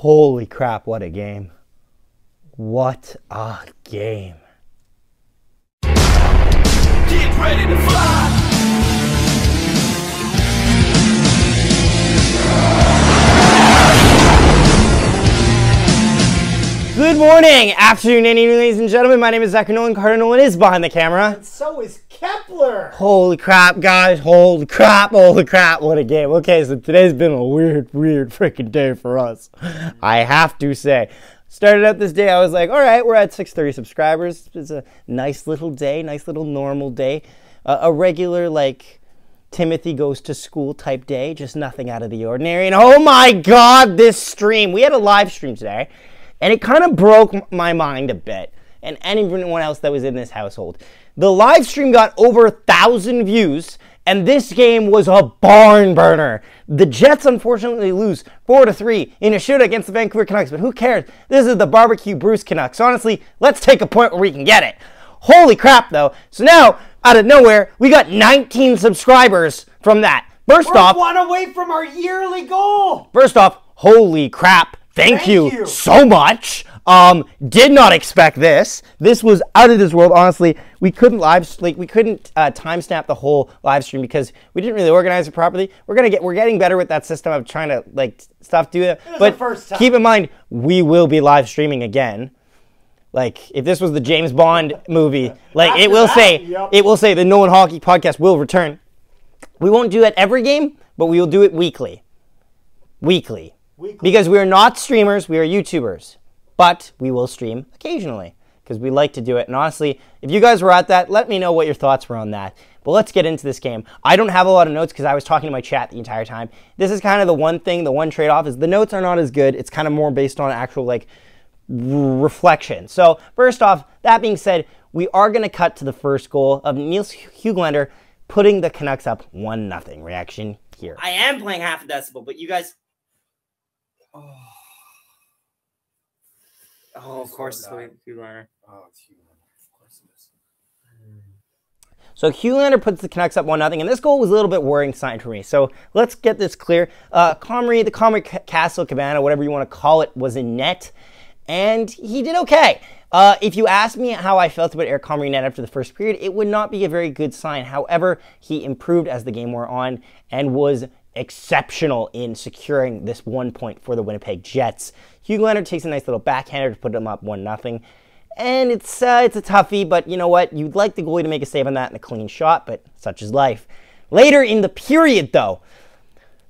Holy crap, what a game. What a game. Get ready to fly. Good morning, afternoon, and evening, ladies and gentlemen. My name is Zach Nolan. Carter Nolan is behind the camera. And so is Kepler. Holy crap, guys. Holy crap. Holy crap. What a game. Okay, so today's been a weird freaking day for us. I have to say. Started out this day, I was like, all right, we're at 630 subscribers. It's a nice little day, nice little normal day. A regular, like, Timothy Goes to School type day. Just nothing out of the ordinary. And oh my God, this stream. We had a live stream today. And it kind of broke my mind a bit, and anyone else that was in this household. The live stream got over 1,000 views, and this game was a barn burner. The Jets unfortunately lose 4-3 in a shootout against the Vancouver Canucks, but who cares? This is the Barbecue Bruce Canucks. Honestly, let's take a point where we can get it. Holy crap, though. So now, out of nowhere, we got 19 subscribers from that. First off, we're one away from our yearly goal. First off, holy crap. Thank you so much. Did not expect this. This was out of this world. Honestly, we couldn't time stamp the whole live stream because we didn't really organize it properly. We're getting better with that system of trying to do that. But first time. Keep in mind, we will be live streaming again. Like, if this was the James Bond movie, it will say the Nolan Hockey Podcast will return. We won't do it every game, but we will do it weekly. Because we are not streamers, we are YouTubers. But we will stream occasionally because we like to do it. And honestly, if you guys were at that, let me know what your thoughts were on that. But let's get into this game. I don't have a lot of notes because I was talking to my chat the entire time. This is kind of the one thing, the one trade-off is the notes are not as good. It's kind of more based on actual reflection. So first off, that being said, we are going to cut to the first goal of Nils Höglander putting the Canucks up 1-0. Reaction here. I am playing half a decibel, but you guys... Oh, of course it's going to be Hugh Leonard. Oh, it's Hugh Leonard. Of course it is. So Hugh Leonard puts the Canucks up 1-0, and this goal was a little bit worrying sign for me. So let's get this clear. Comrie, the Comrie Castle, Cabana, whatever you want to call it, was in net, and he did okay. If you asked me how I felt about Eric Comrie net after the first period, it would not be a very good sign. However, he improved as the game wore on and was exceptional in securing this 1 point for the Winnipeg Jets. Hugh Leonard takes a nice little backhander to put them up 1-0, and it's a toughie. But you know what? You'd like the goalie to make a save on that and a clean shot, but such is life. Later in the period, though,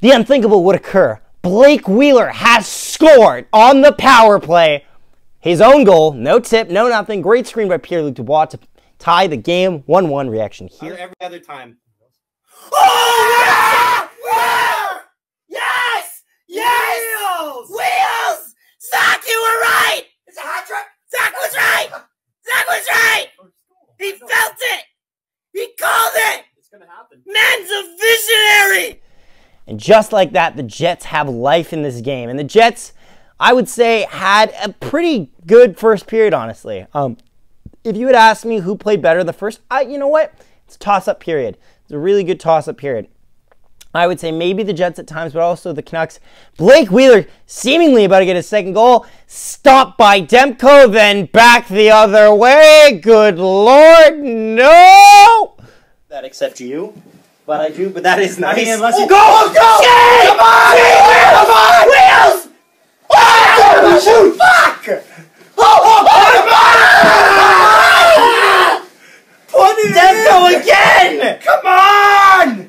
the unthinkable would occur. Blake Wheeler has scored on the power play, his own goal, no tip, no nothing. Great screen by Pierre-Luc Dubois to tie the game 1-1. Reaction here. Every other time. Oh, yeah! Wheeler! Yes! Yes! Wheels! Wheels! Zach, you were right! It's a hot truck! Zach was right! Zach was right! He felt it! He called it! It's gonna happen. Man's a visionary! And just like that, the Jets have life in this game. And the Jets, I would say, had a pretty good first period, honestly. If you had asked me who played better the first, you know what? It's a toss-up period. It's a really good toss-up period. I would say maybe the Jets at times, but also the Canucks. Blake Wheeler seemingly about to get his second goal. Stopped by Demko, then back the other way. Good Lord, no! That except you, but I do, but that is nice. I mean, unless you go, go! Yay! Come on! Wheels! Come on! Wheels! Oh, shoot! Fuck! Oh, oh, oh, come on! Put it Demko again! Come on!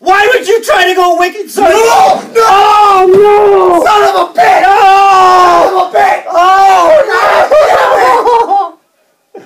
Why would you try to go wicked son? No! No! No! Son of a bitch! No! Son of a bitch! Oh! No!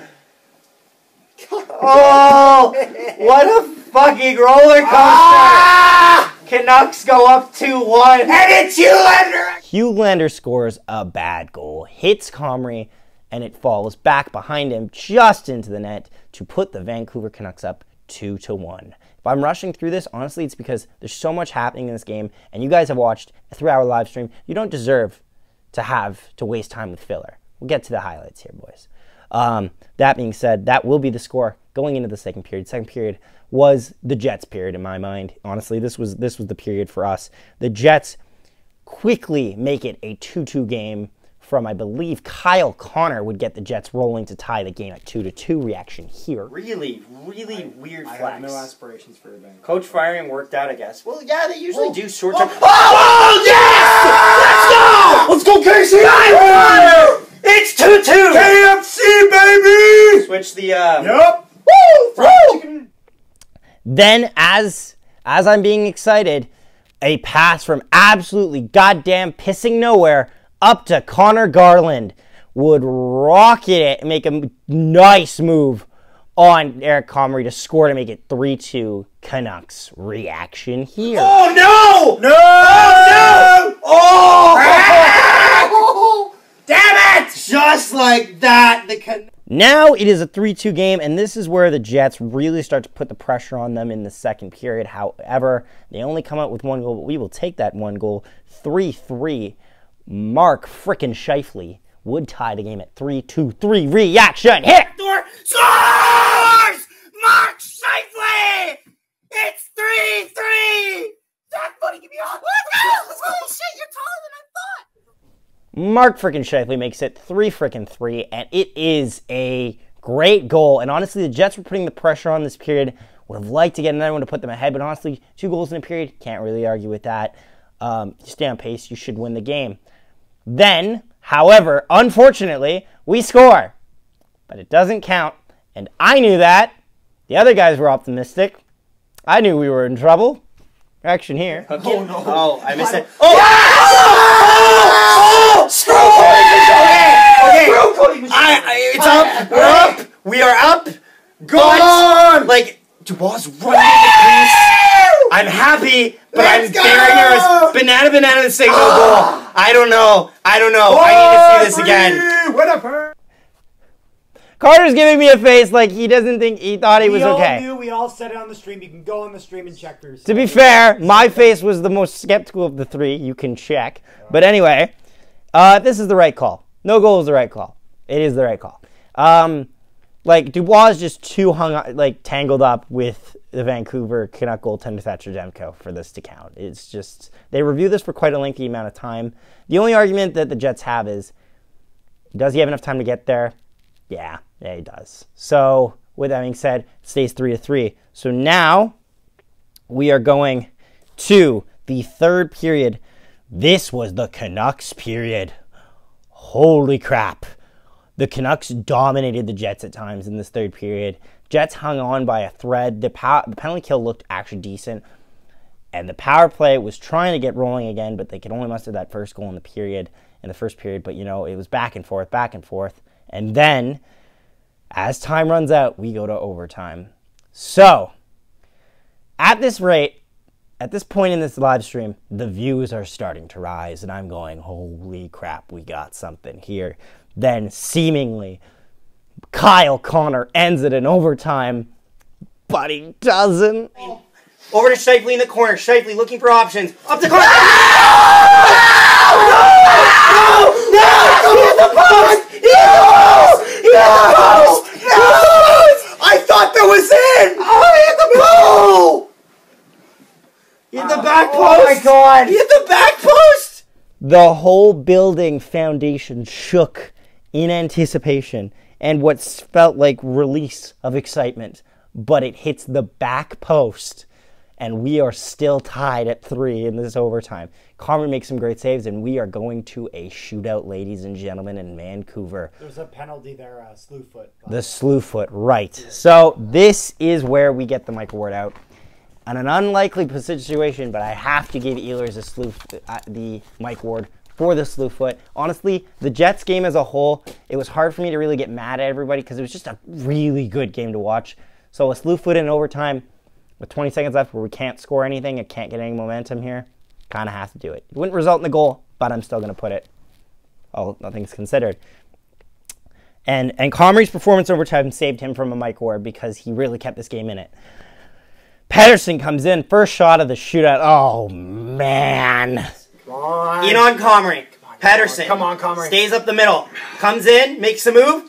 Oh! What a fucking roller coaster! Ah! Canucks go up 2-1. And it's Hugh Leonard! Hugh Leonard scores a bad goal, hits Comrie, and it falls back behind him just into the net to put the Vancouver Canucks up 2-1. If I'm rushing through this, honestly, it's because there's so much happening in this game, and you guys have watched a 3-hour live stream. You don't deserve to have to waste time with filler. We'll get to the highlights here, boys. That being said, that will be the score going into the second period. Second period was the Jets' period in my mind. Honestly, this was the period for us. The Jets quickly make it a 2-2 game from, I believe, Kyle Connor would get the Jets rolling to tie the game at 2-2 reaction here. Really weird flex. I have no aspirations for revenge. Coach firing worked out, I guess. Well, yeah, they usually do sort of... Oh, yes! Let's go! Let's go, Casey! Kyle Connor! It's 2-2! KFC, baby! Switch the... Yep! Woo! Then, as I'm being excited, a pass from absolutely goddamn pissing nowhere up to Connor Garland would rocket it and make a nice move on Eric Comrie to score to make it 3-2 Canucks reaction here. Oh, no! No! Oh, no! Oh! Ah! Damn it! Just like that, the Canucks. Now it is a 3-2 game, and this is where the Jets really start to put the pressure on them in the second period. However, they only come out with one goal, but we will take that one goal. 3-3. Mark frickin' Scheifele would tie the game at 3-2-3. Reaction hit! Scores! Mark Scheifele! It's 3-3! That's funny, give me all. Let's go! Holy shit, you're taller than I thought! Mark frickin' Scheifele makes it 3-3, and it is a great goal. And honestly, the Jets were putting the pressure on this period. Would have liked to get another one to put them ahead, but honestly, 2 goals in a period, can't really argue with that. You stay on pace, you should win the game. Then, however, unfortunately, we score. But it doesn't count, and I knew that. The other guys were optimistic. I knew we were in trouble. Action here. Oh, no. Oh, I missed it. Oh! Yes! Oh! Screw Cody! Okay. Okay. It's up. We're up. We are up. Go on! Like, Dubois running the crease. I'm happy, but I'm very nervous. Banana, the signal goal. I don't know. I need to see this again. Whatever. Carter's giving me a face like he doesn't think he thought he was okay. We all knew. We all said it on the stream. You can go on the stream and check for yourself. To be fair, my face was the most skeptical of the three. You can check. But anyway, this is the right call. No goal is the right call. It is the right call. Like, Dubois is just too tangled up with the Vancouver Canuck goaltender Thatcher Demko for this to count. It's just, they review this for quite a lengthy amount of time. The only argument that the Jets have is, does he have enough time to get there? Yeah, he does. So, with that being said, it stays 3-3. So now, we are going to the third period. This was the Canucks period. Holy crap. The Canucks dominated the Jets at times in this third period. Jets hung on by a thread. The penalty kill looked actually decent. And the power play was trying to get rolling again, but they could only muster that first goal in the period, But, you know, it was back and forth. And then, as time runs out, we go to overtime. So, at this rate, at this point in this live stream, the views are starting to rise, and I'm going, holy crap, we got something here. Then, seemingly, Kyle Connor ends it in overtime, but he doesn't. Over to Scheifele in the corner. Scheifele looking for options. Up the corner. No! He's the post! I thought that was in! Oh, he hit the goal! He hit the back post! Oh my god! He hit the back post! The whole building foundation shook in anticipation and what felt like release of excitement, but it hits the back post. And we are still tied at 3 in this overtime. Comrie makes some great saves, and we are going to a shootout, ladies and gentlemen, in Vancouver. There's a penalty there, slew foot. The slew foot, right. So this is where we get the Mike Ward out. And an unlikely situation, but I have to give Ehlers the Mike Ward for the slew foot. Honestly, the Jets game as a whole, it was hard for me to really get mad at everybody because it was just a really good game to watch. So a slew foot in overtime, with 20 seconds left where we can't score anything and can't get any momentum here, kind of have to do it. It wouldn't result in a goal, but I'm still going to put it. Oh, nothing's considered. And Comrie's performance over time saved him from a Mike Ward because he really kept this game in it. Pettersson comes in, first shot of the shootout. Oh, man. Come on. In on Comrie. Pettersson. Come on, Comrie. Stays up the middle. Comes in, makes the move.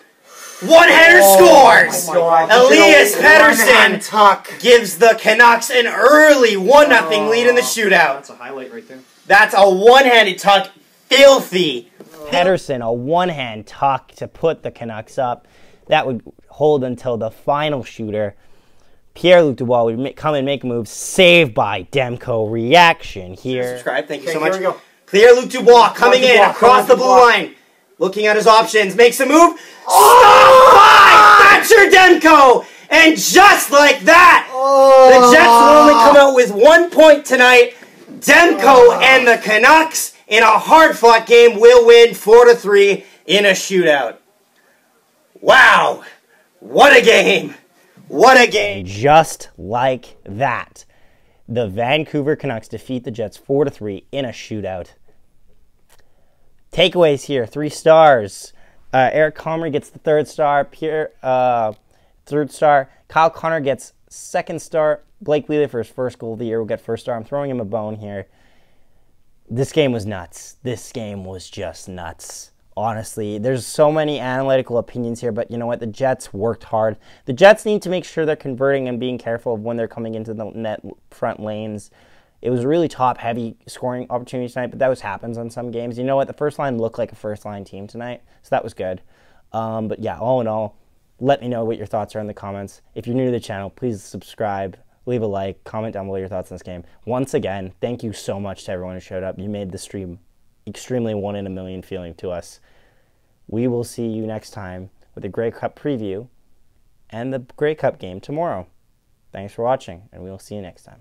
One-header scores! Elias Pettersson gives the Canucks an early 1-0 lead in the shootout. That's a highlight right there. That's a one-handed tuck. Filthy. Pettersson, a one-hand tuck to put the Canucks up. That would hold until the final shooter. Pierre-Luc Dubois would come and make moves. Saved by Demko. Reaction here. Subscribe. Thank you so much. Here we go. Pierre-Luc Dubois coming in across the blue line. Looking at his options. Makes a move. Stopped by Thatcher Demko. And just like that, the Jets will only come out with 1 point tonight. Demko and the Canucks in a hard-fought game will win 4-3 in a shootout. Wow. What a game. What a game. Just like that, the Vancouver Canucks defeat the Jets 4-3 in a shootout. Takeaways here, 3 stars. Eric Comrie gets the 3rd star. Third star. Kyle Connor gets 2nd star. Blake Wheeler for his 1st goal of the year will get 1st star. I'm throwing him a bone here. This game was nuts. This game was just nuts. Honestly, there's so many analytical opinions here, but you know what? The Jets worked hard. The Jets need to make sure they're converting and being careful of when they're coming into the net front lanes. It was really top-heavy scoring opportunity tonight, but that was happens on some games. You know what? The first line looked like a first-line team tonight, so that was good. But yeah, all in all, let me know what your thoughts are in the comments. If you're new to the channel, please subscribe, leave a like, comment down below your thoughts on this game. Once again, thank you so much to everyone who showed up. You made the stream extremely 1 in a million feeling to us. We will see you next time with a Grey Cup preview and the Grey Cup game tomorrow. Thanks for watching, and we will see you next time.